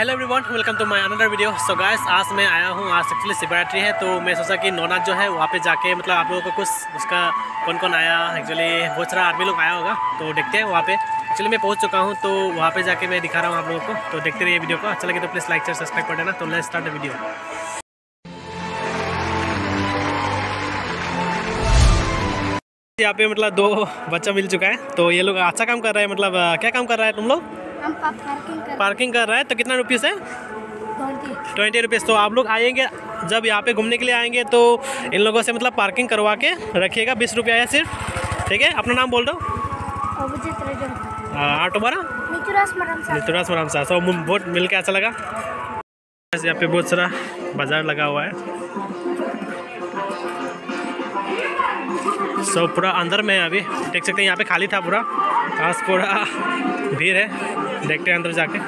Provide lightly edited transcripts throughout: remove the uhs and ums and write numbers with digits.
Hello everyone, welcome to my another video. So guys, आज मैं आया हूँ, आज एक्चुअली शिवरात्रि है तो मैं सोचा कि नौनाथ जो है वहाँ पे जाके मतलब आप लोगों को कुछ उसका कौन कौन आया, एक्चुअली बहुत सारा आदमी लोग आया होगा तो देखते हैं। वहाँ पे एक्चुअली मैं पहुँच चुका हूँ तो वहाँ पे जाके मैं दिखा रहा हूँ आप लोगों को, तो देखते रहिए वीडियो को। अच्छा लगे तो प्लीज़ लाइक शेयर सब्सक्राइब कर देना। तो लेट्स स्टार्ट द वीडियो। यहाँ पे मतलब दो बच्चा मिल चुका है तो ये लोग अच्छा काम कर रहा है। मतलब क्या काम कर रहा है तुम लोग? हम पार्किंग कर रहा है। तो कितना रुपीस है? 20 रुपीस। तो आप लोग आएंगे जब यहाँ पे घूमने के लिए आएंगे तो इन लोगों से मतलब पार्किंग करवा के रखिएगा। 20 रुपया है सिर्फ, ठीक है। अपना नाम बोल दो। हाँ, तुम्हारा? नितुराज मराम साहब। तो बहुत मिल के अच्छा लगा। यहाँ पे बहुत सारा बाजार लगा हुआ है। सो पूरा अंदर में है, अभी देख सकते हैं। यहाँ पे खाली था पूरा, आज पूरा भीड़ है। देखते हैं अंदर जाके।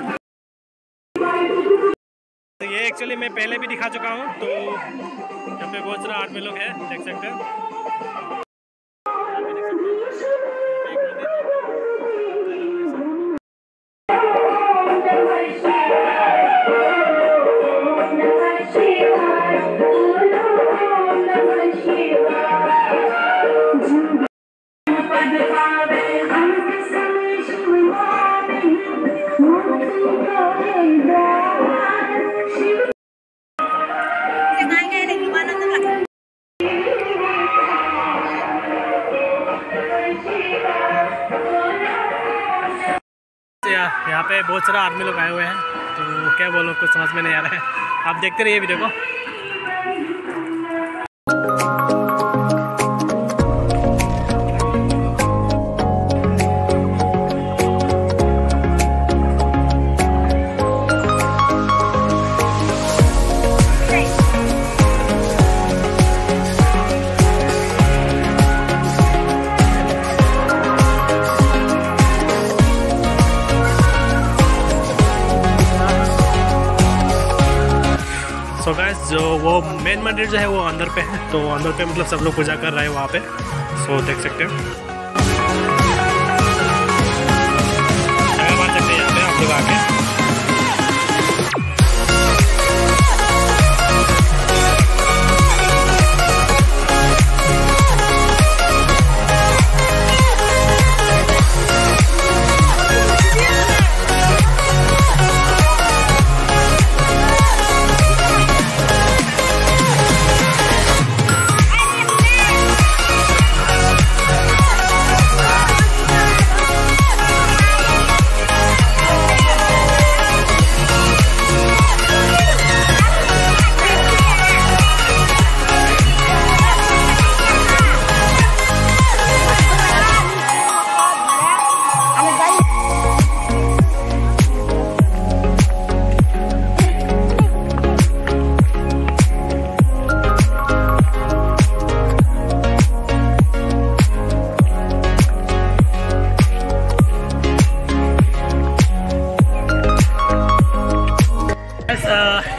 तो ये एक्चुअली मैं पहले भी दिखा चुका हूँ तो यहाँ पे बहुत सारा आदमी लोग हैं, देख सकते हैं। यहाँ पे बहुत सारा आदमी लोग आए हुए हैं तो क्या बोलूँ, कुछ समझ में नहीं आ रहा है। आप देखते रहिए वीडियो को। सो गाइस, जो वो मेन मंदिर जो है वो अंदर पे है तो अंदर पे मतलब सब लोग पूजा कर रहे हैं वहाँ पे। सो देख सकते हैं, यहाँ पे आप लोग आके।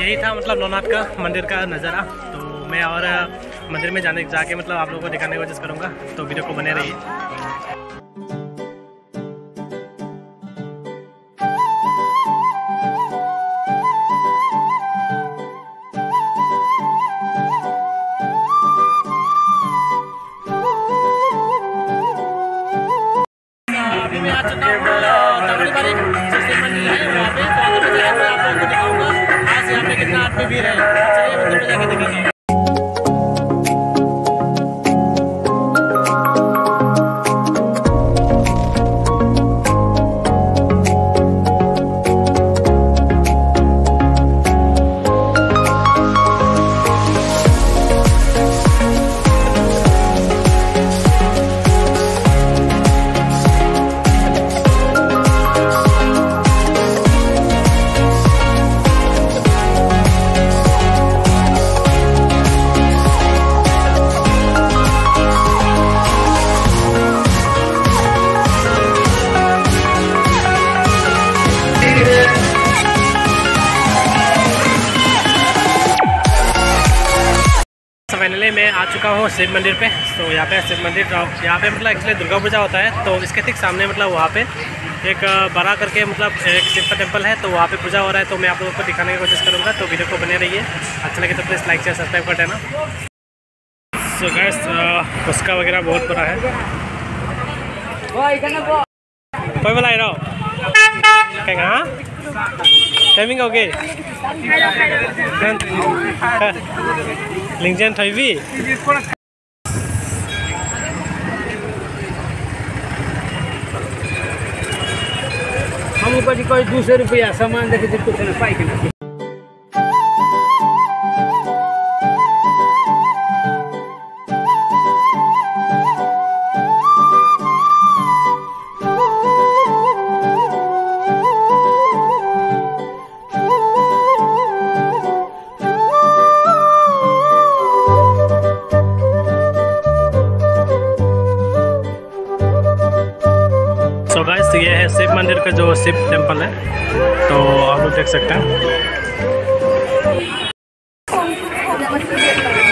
यही था मतलब नौनाथ का मंदिर का नज़ारा। तो मैं और मंदिर में जाके मतलब आप लोगों को दिखाने की कोशिश करूँगा, तो वीडियो को बने रहिए। Gracias. फाइनली मैं आ चुका हूँ शिव मंदिर पे। तो यहाँ पे शिव मंदिर, यहाँ पे मतलब एक्चुअली दुर्गा पूजा होता है तो इसके ठीक सामने मतलब वहाँ पे एक बड़ा करके मतलब एक शिव का टेम्पल है, तो वहाँ पे पूजा हो रहा है, तो मैं आप लोगों को दिखाने की कोशिश करूँगा। तो वीडियो को बने रहिए, अच्छा लगे तो प्लीज़ लाइक शेयर सब्सक्राइब कर देना। सो गाइस उसका वगैरह बहुत बड़ा है। कोई बोला रहो हाँ टाइमिंग हो गई लिंगजन थी। हम ऊपर जी कोई 200 रुपया सामान देखे थे कुछ ना पाई के। तो ये है शिव मंदिर का जो शिव टेम्पल है, तो आप लोग देख सकते हैं।